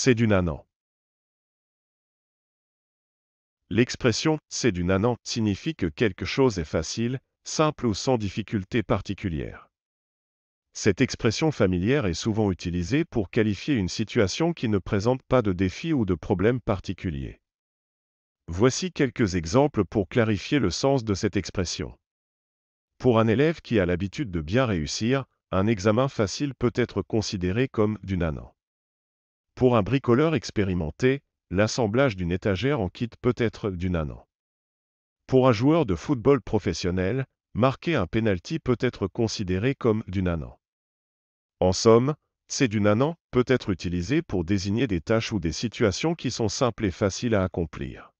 c'est du nanan. L'expression « c'est du nanan » signifie que quelque chose est facile, simple ou sans difficulté particulière. Cette expression familière est souvent utilisée pour qualifier une situation qui ne présente pas de défi ou de problème particulier. Voici quelques exemples pour clarifier le sens de cette expression. Pour un élève qui a l'habitude de bien réussir, un examen facile peut être considéré comme du nanan. Pour un bricoleur expérimenté, l'assemblage d'une étagère en kit peut être du nanan. Pour un joueur de football professionnel, marquer un penalty peut être considéré comme du nanan. En somme, c'est du nanan peut être utilisé pour désigner des tâches ou des situations qui sont simples et faciles à accomplir.